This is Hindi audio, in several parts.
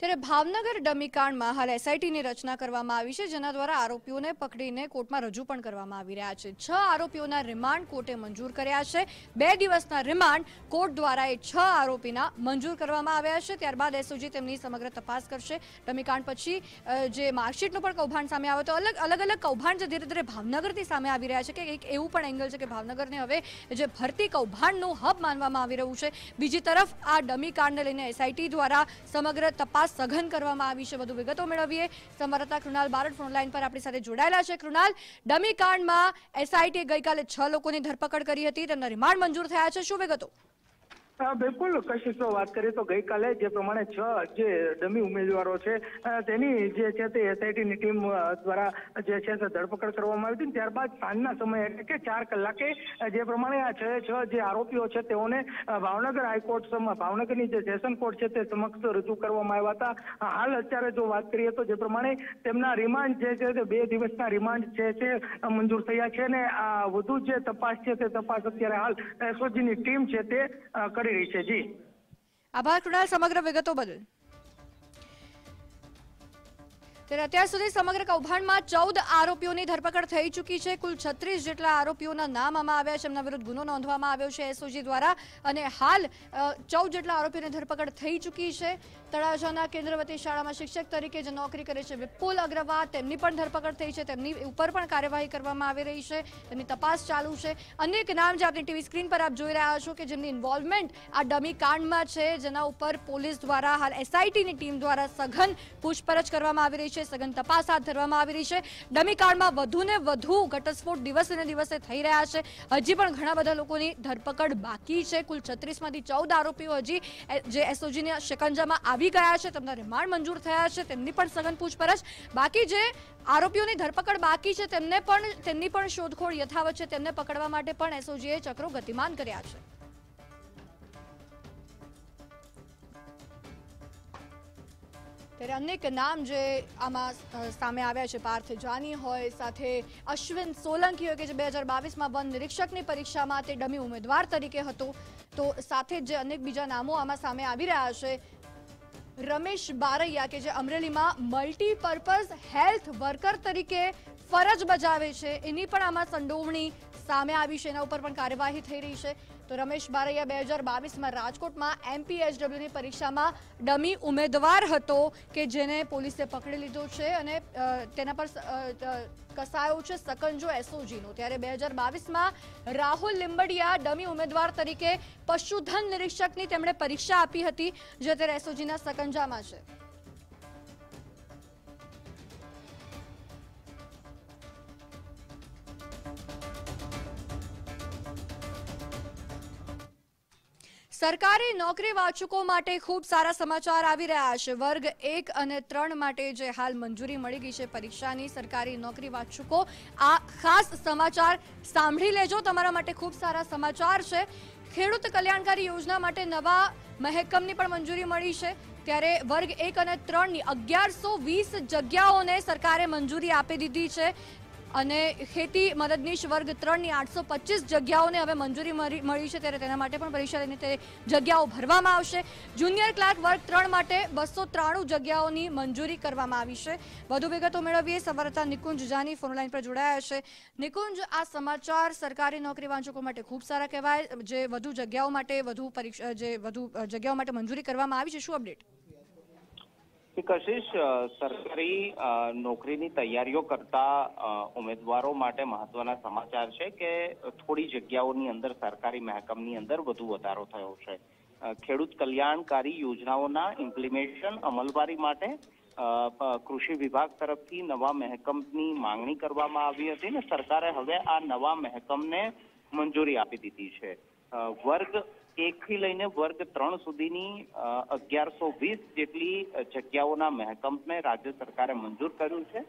त्यारे भावनगर डमी कांड में हाल एसआईटी की रचना करवामां आवी छे, जेना द्वारा आरोपीओ ने पकड़ीने कोर्ट में रजू पण करवामां आवी रह्या छे। 6 आरोपीओना रिमांड कोर्टे मंजूर कर्या छे। 2 दिवसना रिमांड कोर्ट द्वारा 6 आरोपीना मंजूर करवामां आव्या छे। त्यारबाद एसओजी तेमनी समग्र तपास करशे। डमी कांड पछी जे मार्कशीटनुं पण कौभांड सामे आव्यो, तो अलग अलग कौभांड धीरे धीरे भावनगरथी सामे आवी रह्या छे के एक एवुं पण एंगल छे के भावनगर ने हवे जे भर्ती कौभांडनुं हब मानवामां आवी रह्युं छे। बीजी तरफ आ डमी कांडने लईने एसआईटी द्वारा समग्र तपास सघन करवामां आवी छे। વધુ વિગતો મેળવીએ। સંવાદદાતા કૃણાલ બારડ ફોન લાઈન પર આપણી સાથે જોડાયેલા છે। કૃણાલ, ડમી કાંડમાં એસઆઈટી ગઈકાલે 6 લોકોની ધરપકડ કરી હતી, તેમના રિમાન્ડ મંજૂર થયા છે, શું વિગતો? बिल्कुल कशिश बात करें तो गई काले जे प्रमाणे 6 डमी उम्मीदवारों एसआईटी टीम द्वारा धरपकड़ करवामां आवी थी। त्यारबाद सांजना समय एटले के 4 कलाके जे प्रमाणे आ 6 आरोपीओ छे तेओने भावनगर हाईकोर्ट भावनगरनी जे सेशन कोर्ट छे ते समक्ष रजू करवामां आव्या हता। हाल अत्यारे जो बात करिए तो जे प्रमाणे तेमना रिमांड जे छे ते 2 दिवसना रिमांड जे छे मंजूर थया छे ने आ वधु जे तपास छे ते तपास अत्यारे हाल एसओजीनी टीम छे ते रही है। जी आभार कृणाल समग्र विगतो बदल। अत्यार सुधी समग्र कौभांड में 14 आरोपीओं की धरपकड़ थई चुकी है। कुल 36 जेटला आरोपीओना नाम आमां आव्या छे, एमना विरुद्ध गुनो नोंधवामां आव्यो छे एसओजी द्वारा अने हाल 14 जेटला आरोपीओनी धरपकड़ थई चुकी है। तळाजाना केंद्रवती शाला में शिक्षक तरीके जो नौकरी करे छे विपुल अग्रवाल तेमनी पण धरपकड़ थई छे, तेमनी उपर पण कार्यवाही करवामां आवी रही छे, तेमनी तपास चालू छे। अनेक नाम जे आपनी टीवी स्क्रीन पर आप जोई रह्या छो के जेमनी इन्वोल्वमेंट आ डमी कांड में छे, जेना उपर पोलीस द्वारा हाल एसआईटी की टीम द्वारा सघन पूछपरछ करवामां आवी रही छे। सघन तपास हाथ धरवामां आवी रही छे। डमी कांडमां वधुने वधु घटस्फोट दिवसे दिवसे थई रह्या छे। हजी पण घणा बधा लोकोनी धरपकड़ बाकी छे। कुल 36 मांथी 14 आरोपीओ हजी जे एसओजीना शिकंजामां આવી ગયા છે, તેમના રિમાન્ડ મંજૂર થયા છે, તેમની પણ સઘન પૂછપરછ બાકી છે। આરોપીઓની ધરપકડ બાકી છે, તેમની પણ શોધખોળ યથાવત છે, તેમને પકડવા માટે પણ એસઓજીએ ચક્રો ગતિમાન કર્યા છે। ત્યારે અનેક નામ જે આમાં સામે આવ્યા છે, પાર્થ જાની હોય, સાથે અશ્વિન સોલંકી હોય કે જે 2022માં વન નિરીક્ષકની પરીક્ષામાં તે ડમી ઉમેદવાર તરીકે હતો, તો સાથે જે અનેક બીજા નામો આમાં સામે આવી રહ્યા છે। रमेश बारैया के जे अमरेली में मल्टीपर्पज हेल्थ वर्कर तरीके फरज बजावे छे, एनी पण आमां संडोवणी सामे आवी छे, एना उपर पण कार्यवाही थई रही छे। तो रमेश बारैया 2022 में राजकोट में एमपीएचडब्ल्यू की परीक्षा में डमी उम्मेदवार हतो के जेने पोलीसे पकड़ी लीधो छे अने तेना पर कसायो छे सकंजो एसओजीनो। त्यारे 2022 में राहुल लिंबडिया डमी उम्मेदवार तरीके पशुधन निरीक्षकनी तेमणे परीक्षा आपी हती, जे अत्यारे एसओजीना सकंजामां छे। सरकारी नौकरी वाचकों माटे खूब सारा समाचार आवी रह्या छे। वर्ग 1 અને 3 माटे जे हाल मंजूरी मळी गई छे परीक्षानी, सरकारी नौकरी वाचकों आ खास समाचार सांभळी लेजो, तमारा माटे खूब सारा समाचार छे। खेडूत कल्याणकारी योजना माटे नवा महकमनी पण मंजूरी मळी छे। त्यारे वर्ग 1 અને 3 नी 1120 जग्याओने सरकारे मंजूरी आपी दीधी छे અને ખેતી મદદનીશ વર્ગ 3 ની 825 જગ્યાઓને હવે મંજૂરી મળી છે, ત્યારે તેના માટે પણ પરીક્ષા લઈને તે જગ્યાઓ ભરવામાં આવશે। જુનિયર ક્લાર્ક વર્ગ 3 માટે 293 જગ્યાઓની મંજૂરી કરવામાં આવી છે। વધુ વિગતો મેળવીએ। સંવાદદાતા નિકુંજ જાની ફોનલાઈન પર જોડાયા છે। નિકુંજ, આ સમાચાર સરકારી નોકરી વાંચકો માટે ખૂબ સારા કહેવાય, જે વધુ જગ્યાઓ માટે મંજૂરી કરવામાં આવી છે, શું અપડેટ? कशिश सरकारी नौकरी की तैयारीओ करता उम्मीदवारों माटे महत्वना समाचार है कि थोड़ी जग्याओं नी अंदर सरकारी महकमनी अंदर वधु वधारो थयो छे। खेडूत कल्याणकारी योजनाओना इम्प्लिमेंटेशन अमलवारी माटे कृषि विभाग तरफथी नवा महकमनी मांगणी करवामां आवी हती ने सरकारे हवे आ नवा महकमने मंजूरी आपी दीधी छे। वर्ग 1 થી લઈને વર્ગ 3 સુધીની 1120 જેટલી જગ્યાઓના મહેકમને રાજ્ય સરકારે મંજૂર કર્યું છે,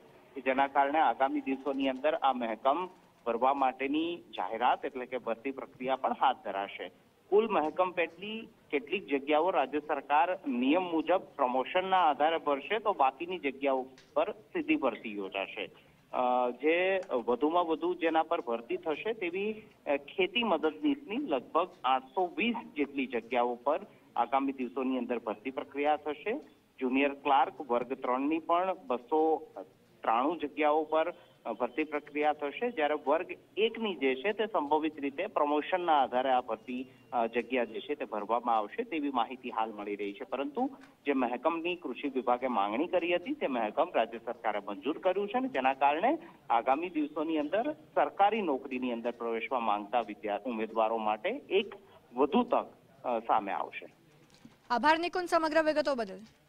જેના કારણે આગામી દિવસોની અંદર આ મહેકમ ભરવા માટેની જાહેરાત એટલે કે ભરતી પ્રક્રિયા પણ હાથ ધરાશે। કુલ મહેકમ પેટલી કેટલીક જગ્યાઓ રાજ્ય સરકાર નિયમ મુજબ પ્રમોશનના આધારે ભરશે, તો બાકીની જગ્યાઓ પર સીધી ભરતી યોજાશે। જે વધુમાં વધુ જેના પર ભરતી થશે તેવી ખેતી મદદનીશની લગભગ 820 જેટલી જગ્યાઓ પર આગામી દિવસોની અંદર ભરતી પ્રક્રિયા થશે। જુનિયર ક્લાર્ક વર્ગ 3 ની પણ 293 જગ્યાઓ પર भर्ती प्रक्रिया थशे, ज्यारे वर्ग 1 नी जे छे ते संभवित रीते प्रमोशन ना आधारे आ भर्ती जग्या जे छे ते भरवामां आवशे तेवी माहिती हाल मळी रही है। परंतु जे महकमनी कृषि विभागे मांगणी करी हती ते महकम राज्य सरकारे मंजूर कर्युं छे, जेना कारणे आगामी दिवसोनी अंदर सरकारी नोकरीनी अंदर प्रवेशवा मांगता विद्यार्थी उमेदवारो माटे एक वधु तक सामे आवशे। आभार निकुंज, समग्र विगतो बदल।